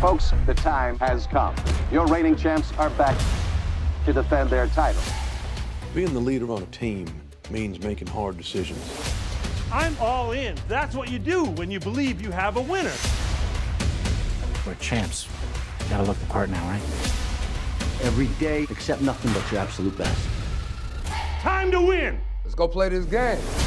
Folks, the time has come. Your reigning champs are back to defend their title. Being the leader on a team means making hard decisions. I'm all in. That's what you do when you believe you have a winner. We're champs. You gotta look the part now, right? Every day, accept nothing but your absolute best. Time to win. Let's go play this game.